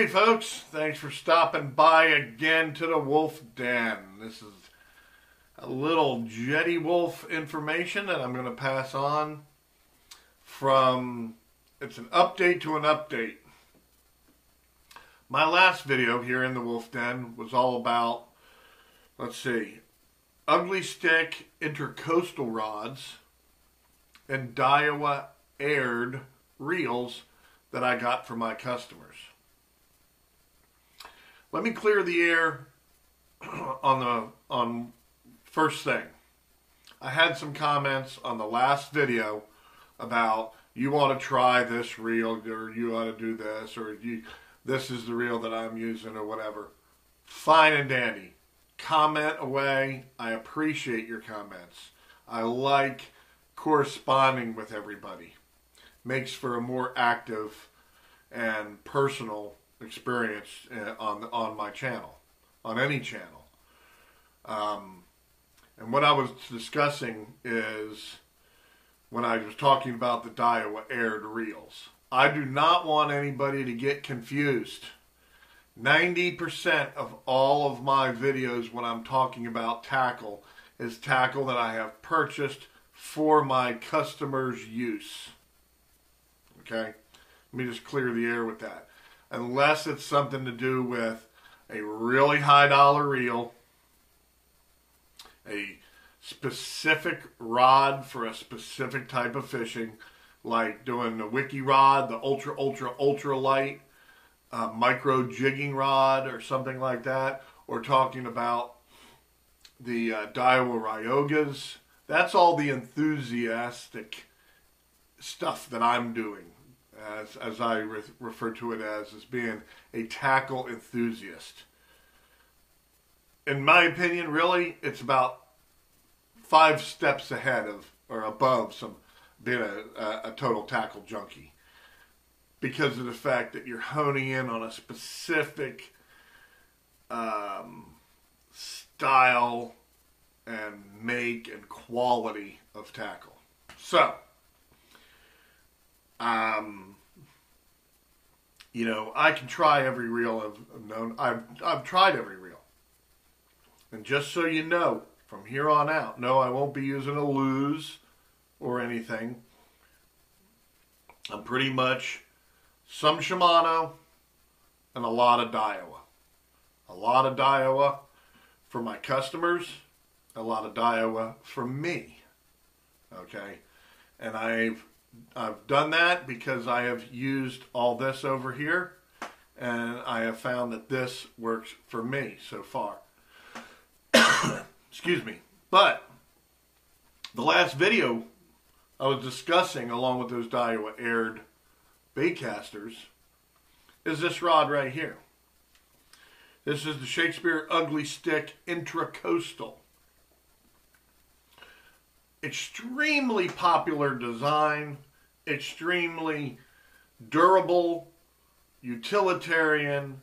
Hey folks, thanks for stopping by again to the Wolf Den. This is a little Jetty Wolf information that I'm going to pass on from, it's an update to an update. My last video here in the Wolf Den was all about, let's see, Ugly Stik intercoastal rods and Daiwa aired reels that I got from my customers. Let me clear the air on first thing. I had some comments on the last video about you ought to try this reel, or you ought to do this, or this is the reel that I'm using, or whatever. Fine and dandy. Comment away. I appreciate your comments. I like corresponding with everybody. Makes for a more active and personal experience on my channel, on any channel. And what I was discussing is when I was talking about the Daiwa aired reels. I do not want anybody to get confused. 90% of all of my videos when I'm talking about tackle is tackle that I have purchased for my customers' use. Okay? Let me just clear the air with that. Unless it's something to do with a really high dollar reel, a specific rod for a specific type of fishing, like doing the wiki rod, the ultra light, micro jigging rod or something like that, or talking about the Daiwa Ryogas. That's all the enthusiastic stuff that I'm doing. As I refer to it as being a tackle enthusiast. In my opinion, really, it's about 5 steps ahead of, or above, some being a total tackle junkie. Because of the fact that you're honing in on a specific style and make and quality of tackle. So, you know, I can try every reel I've known. I've tried every reel. And just so you know, from here on out, no, I won't be using a lose or anything. I'm pretty much some Shimano and a lot of Daiwa. A lot of Daiwa for my customers, a lot of Daiwa for me. Okay? And I've done that because I have used all this over here, and I have found that this works for me so far. Excuse me. But the last video I was discussing, along with those Daiwa aired baitcasters, is this rod right here. This is the Shakespeare Ugly Stik Intracoastal. Extremely popular design, extremely durable, utilitarian.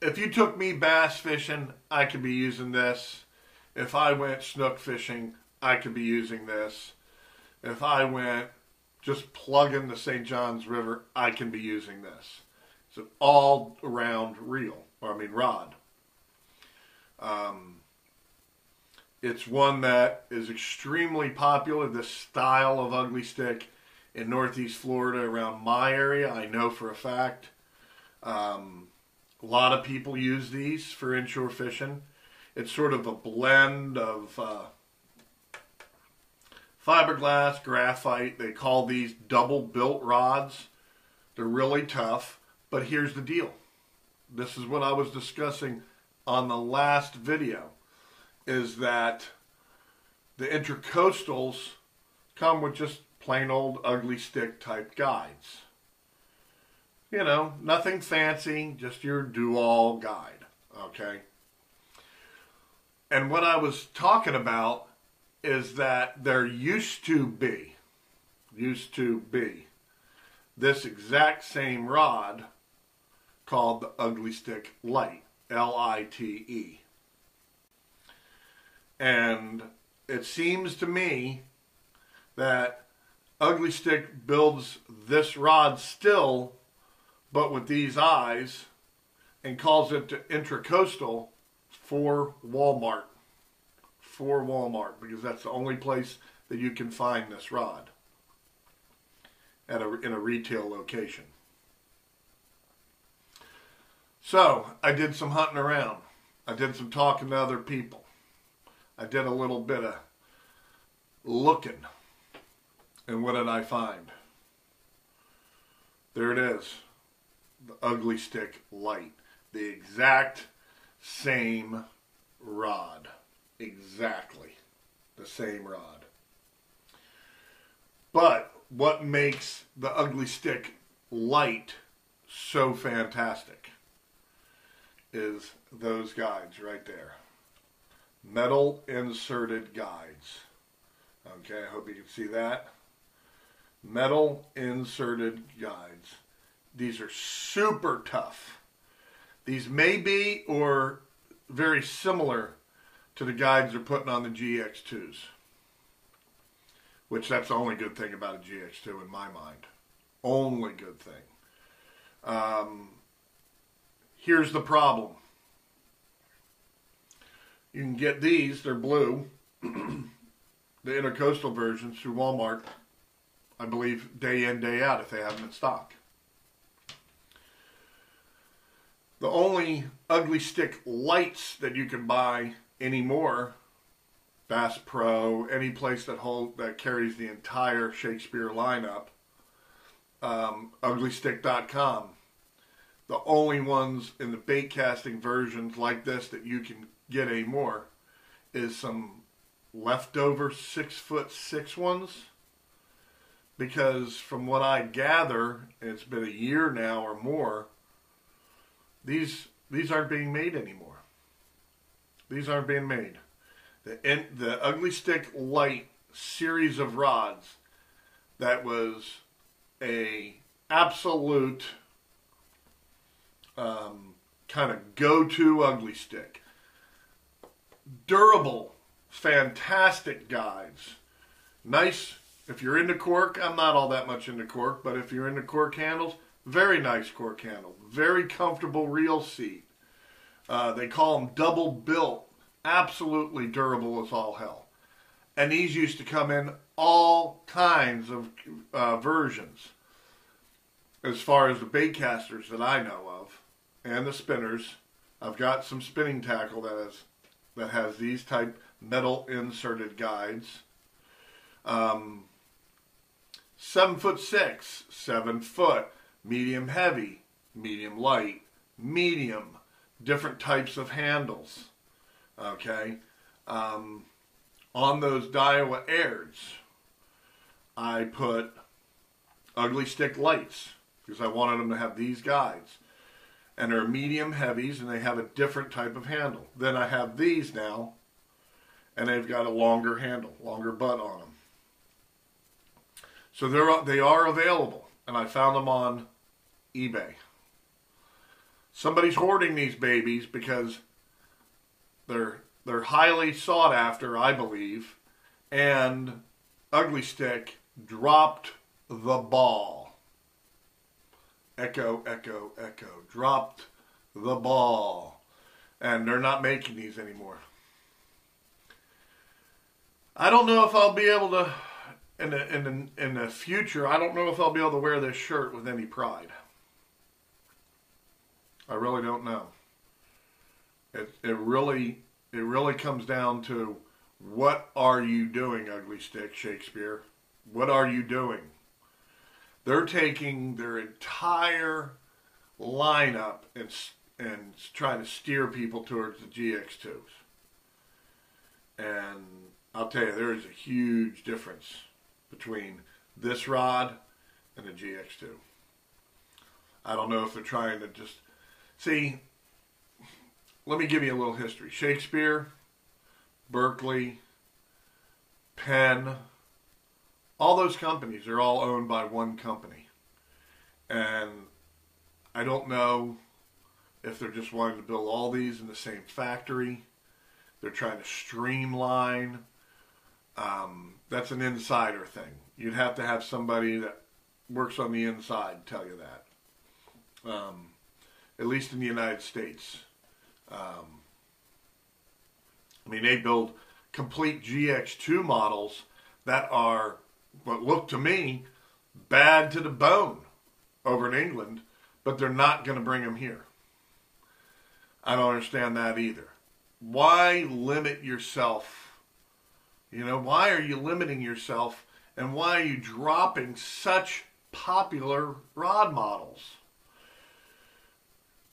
If you took me bass fishing, I could be using this. If I went snook fishing, I could be using this. If I went just plugging the St. John's River, I can be using this. It's an all-around reel, or I mean rod. It's one that is extremely popular, this style of Ugly Stik in Northeast Florida around my area. I know for a fact. A lot of people use these for inshore fishing. It's sort of a blend of fiberglass, graphite. They call these double-built rods. They're really tough, but here's the deal. This is what I was discussing on the last video. Is that the intercoastals come with just plain old Ugly Stik type guides. You know, nothing fancy, just your do-all guide, okay? And what I was talking about is that there used to be, this exact same rod called the Ugly Stik Lite, L-I-T-E. And it seems to me that Ugly Stik builds this rod still but with these eyes, and calls it to Intracoastal for Walmart. For Walmart, because that's the only place that you can find this rod at in a retail location. So I did some hunting around. I did some talking to other people. I did a little bit of looking. And what did I find? There it is. The Ugly Stik Light. The exact same rod. Exactly the same rod. But what makes the Ugly Stik Light so fantastic is those guides right there. Metal inserted guides. Okay, I hope you can see that. Metal inserted guides. These are super tough. These may be or very similar to the guides they're putting on the GX2s. Which that's the only good thing about a GX2 in my mind. Only good thing. Here's the problem. You can get these, they're blue, the Intracoastal versions through Walmart, I believe day in, day out if they have them in stock. The only Ugly Stik Lights that you can buy anymore, Bass Pro, any place that carries the entire Shakespeare lineup, uglystik.com. The only ones in the bait casting versions like this that you can get anymore is some leftover 6'6" ones, because from what I gather, it's been a year now or more, these aren't being made anymore. These aren't being made. The Ugly Stik Light series of rods, that was a absolute kind of go-to Ugly Stik. Durable, fantastic guides. Nice, if you're into cork, I'm not all that much into cork, but if you're into cork handles, very nice cork handle. Very comfortable reel seat. They call them double built. Absolutely durable as all hell. And these used to come in all kinds of versions. As far as the bait casters that I know of, and the spinners, I've got some spinning tackle that has these type metal inserted guides. 7'6", 7 foot, medium heavy, medium light, medium, different types of handles. Okay, on those Daiwa Airs, I put Ugly Stik Lights because I wanted them to have these guides. And they're medium heavies, and they have a different type of handle. Then I have these now, and they've got a longer handle, longer butt on them. So they are available, and I found them on eBay. Somebody's hoarding these babies because they're highly sought after, I believe, and Ugly Stik dropped the ball. Echo, echo, echo. Dropped the ball. And they're not making these anymore. I don't know if I'll be able to, in the future, I don't know if I'll be able to wear this shirt with any pride. I really don't know. It really comes down to, what are you doing, Ugly Stik Shakespeare? What are you doing? They're taking their entire lineup and trying to steer people towards the GX2s. And I'll tell you, there is a huge difference between this rod and the GX2. I don't know if they're trying to just... See, let me give you a little history. Shakespeare, Berkeley, Penn... all those companies are all owned by one company. And I don't know if they're just wanting to build all these in the same factory. They're trying to streamline. That's an insider thing. You'd have to have somebody that works on the inside tell you that. at least in the United States. I mean, they build complete GX2 models that are, what look to me, bad to the bone over in England, but they're not going to bring them here. I don't understand that either. Why limit yourself? You know, why are you limiting yourself, and why are you dropping such popular rod models?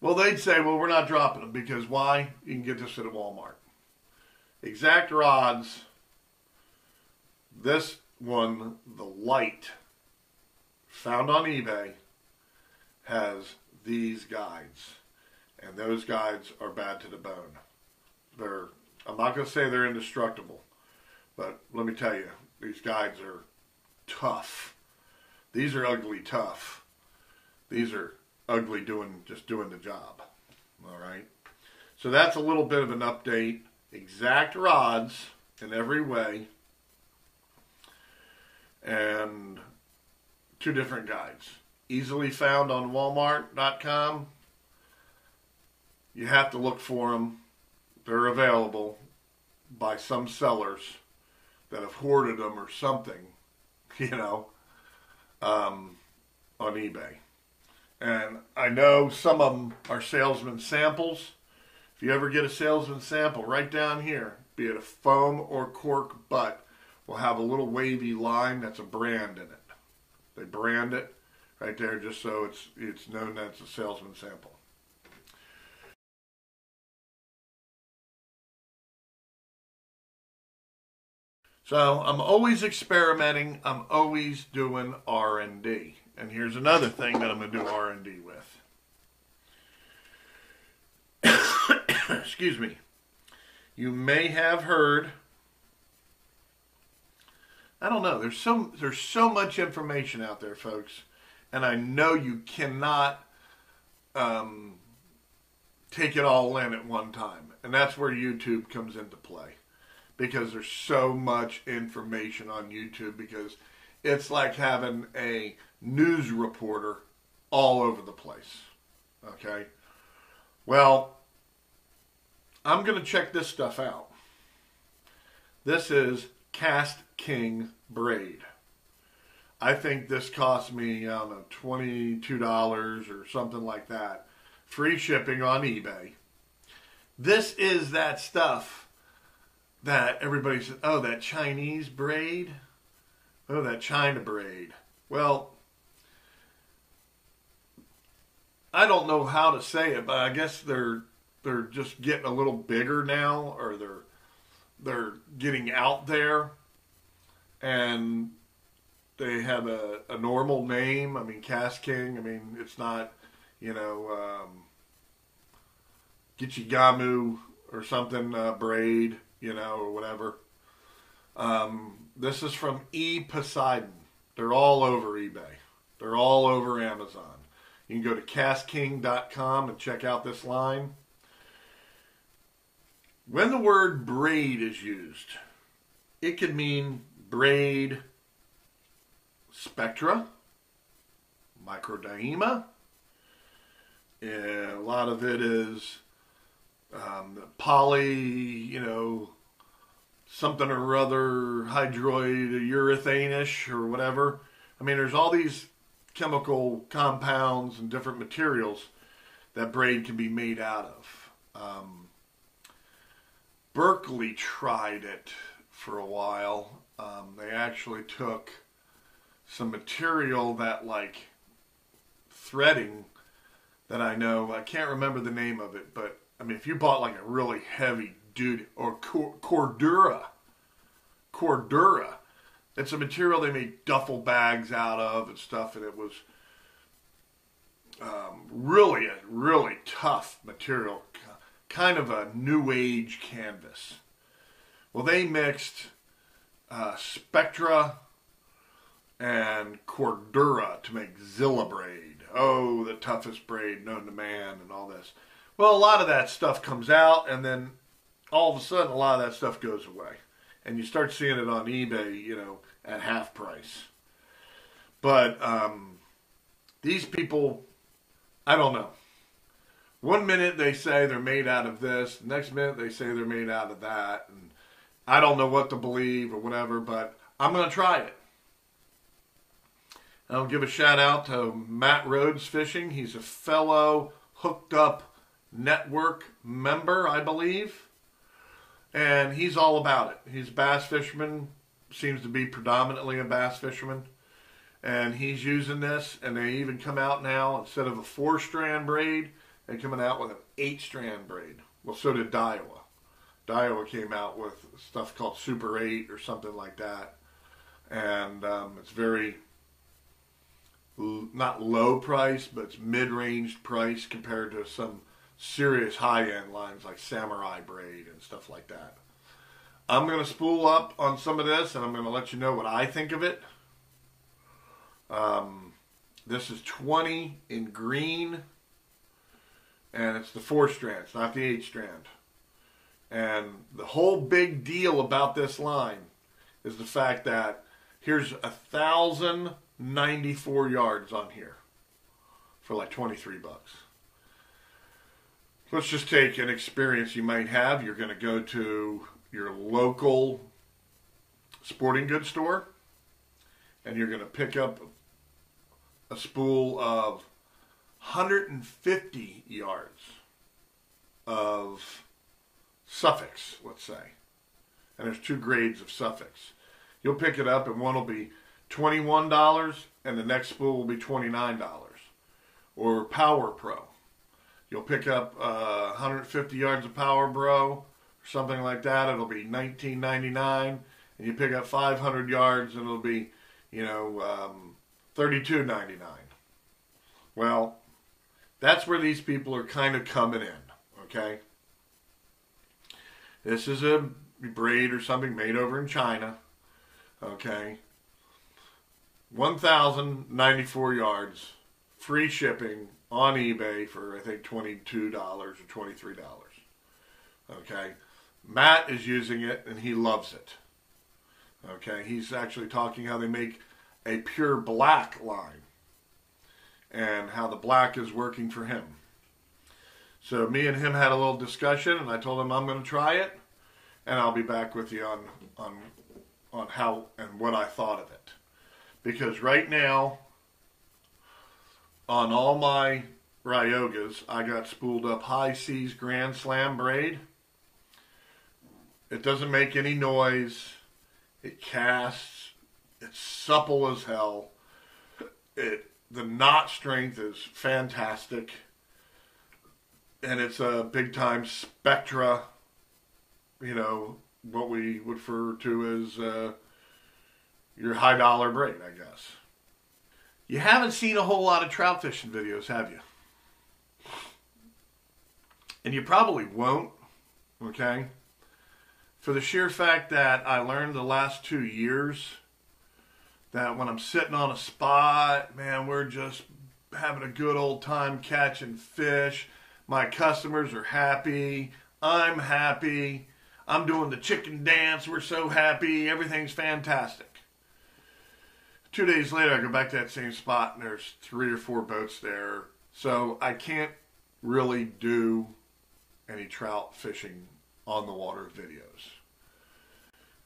Well, they'd say, well, we're not dropping them because why? You can get this at a Walmart. Exact rods. This one, the light, found on eBay, has these guides. And those guides are bad to the bone. They're, I'm not going to say they're indestructible, but let me tell you, these guides are tough. These are ugly tough. These are ugly just doing the job. All right. So that's a little bit of an update. Exact rods in every way. And two different guides. Easily found on Walmart.com. You have to look for them. They're available by some sellers that have hoarded them or something, you know, on eBay. And I know some of them are salesman samples. If you ever get a salesman sample, right down here, be it a foam or cork butt, will have a little wavy line that's a brand in it. They brand it right there just so it's known that it's a salesman sample. So I'm always experimenting, I'm always doing R&D. And here's another thing that I'm going to do R&D with. Excuse me. You may have heard, I don't know, there's so much information out there, folks. And I know you cannot take it all in at one time. And that's where YouTube comes into play. Because there's so much information on YouTube, because it's like having a news reporter all over the place. Okay? Well, I'm going to check this stuff out. This is KastKing braid. I think this cost me, I don't know, $22 or something like that. Free shipping on eBay. This is that stuff that everybody said, oh, that Chinese braid, oh, that China braid. Well, I don't know how to say it, but I guess they're just getting a little bigger now, or they're getting out there, and they have a normal name. I mean, KastKing. I mean, it's not, you know, Gichigamu or something braid. You know, or whatever. This is from Eposeidon. They're all over eBay. They're all over Amazon. You can go to KastKing.com and check out this line. When the word braid is used, it could mean braid spectra, microdyema. Yeah, a lot of it is poly, you know, something or other, hydroid, urethane-ish or whatever. I mean, there's all these chemical compounds and different materials that braid can be made out of. Berkeley tried it for a while. They actually took some material that, like, threading that I know, I can't remember the name of it, but I mean, if you bought like a really heavy duty, or Cordura, it's a material they made duffel bags out of and stuff, and it was really a really tough material, kind of a new age canvas. Well, they mixed spectra and Cordura to make Zilla braid. Oh, the toughest braid known to man, and all this. Well, a lot of that stuff comes out, and then all of a sudden, a lot of that stuff goes away. And you start seeing it on eBay, you know, at half price. But these people I don't know. One minute they say they're made out of this, next minute they say they're made out of that, and I don't know what to believe or whatever, but I'm going to try it. I'll give a shout out to Matt Rhodes Fishing. He's a fellow Hooked Up Network member, I believe, and he's all about it. He's a bass fisherman, seems to be predominantly a bass fisherman, and he's using this, and they even come out now, instead of a 4-strand braid, they're coming out with an 8-strand braid. Well, so did Daiwa. Daiwa came out with stuff called Super 8 or something like that, and it's very, not low price, but it's mid-range price compared to some serious high-end lines like Samurai Braid and stuff like that. I'm going to spool up on some of this, and I'm going to let you know what I think of it. This is 20 in green, and it's the 4-strand, it's not the 8-strand. And the whole big deal about this line is the fact that here's 1,094 yards on here for like 23 bucks. Let's just take an experience you might have. You're going to go to your local sporting goods store, and you're going to pick up a spool of 150 yards of Suffix, let's say. And there's two grades of Suffix. You'll pick it up, and one will be $21, and the next spool will be $29. Or Power Pro. You'll pick up 150 yards of Power Pro, or something like that. It'll be $19.99, and you pick up 500 yards, and it'll be, you know, $32.99. Well, that's where these people are kind of coming in, okay? This is a braid or something made over in China, okay? 1,094 yards, free shipping on eBay for, I think, $22 or $23, okay? Matt is using it, and he loves it, okay? He's actually talking how they make a pure black line and how the black is working for him. So me and him had a little discussion, and I told him I'm going to try it, and I'll be back with you on how and what I thought of it. Because right now, on all my Ryogas, I got spooled up High Seas Grand Slam braid. It doesn't make any noise. It casts. It's supple as hell. The knot strength is fantastic. And it's a big-time Spectra, you know, what we would refer to as your high-dollar braid, I guess. You haven't seen a whole lot of trout fishing videos, have you? And you probably won't, okay? For the sheer fact that I learned the last 2 years that when I'm sitting on a spot, man, we're just having a good old time catching fish. My customers are happy. I'm happy. I'm doing the chicken dance. We're so happy. Everything's fantastic. 2 days later, I go back to that same spot, and there's 3 or 4 boats there. So I can't really do any trout fishing on the water videos.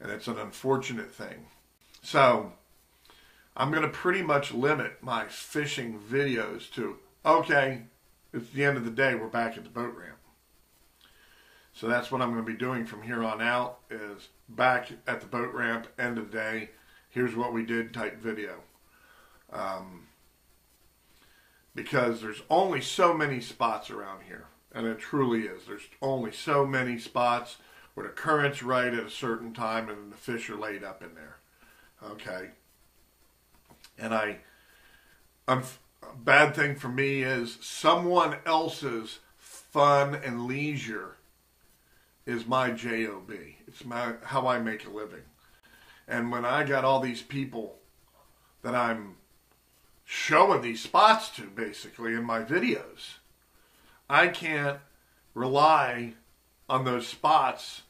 And it's an unfortunate thing. So I'm going to pretty much limit my fishing videos to, okay, it's the end of the day, we're back at the boat ramp. So that's what I'm going to be doing from here on out, is back at the boat ramp, end of the day, here's what we did type video. Because there's only so many spots around here, and it truly is. There's only so many spots where the current's right at a certain time and the fish are laid up in there. Okay. And a bad thing for me is someone else's fun and leisure is my job. It's how I make a living. And when I got all these people that I'm showing these spots to, basically, in my videos, I can't rely on those spots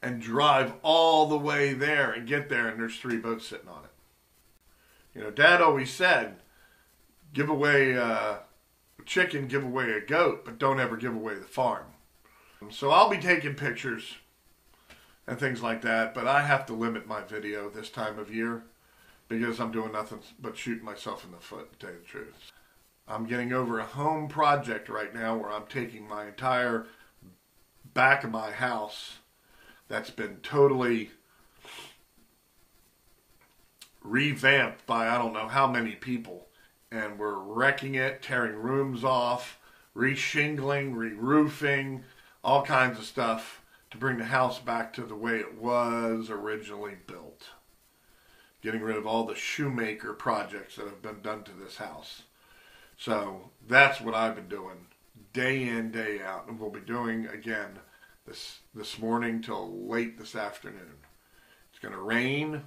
and drive all the way there and get there, and there's 3 boats sitting on it. You know, Dad always said, give away chicken, give away a goat, but don't ever give away the farm. So I'll be taking pictures and things like that, but I have to limit my video this time of year because I'm doing nothing but shooting myself in the foot, to tell you the truth. I'm getting over a home project right now where I'm taking my entire back of my house that's been totally revamped by I don't know how many people, and we're wrecking it, tearing rooms off, re-shingling, re-roofing, all kinds of stuff to bring the house back to the way it was originally built. Getting rid of all the shoemaker projects that have been done to this house. So that's what I've been doing day in, day out, and we'll be doing again this morning till late this afternoon. It's going to rain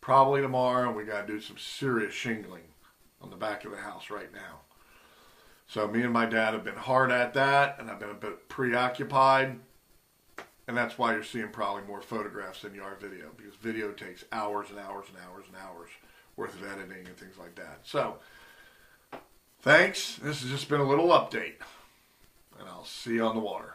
probably tomorrow, and we got to do some serious shingling on the back of the house right now. So me and my dad have been hard at that, and I've been a bit preoccupied, and that's why you're seeing probably more photographs than you are video, because video takes hours and hours and hours and hours worth of editing and things like that. So thanks. This has just been a little update, and I'll see you on the water.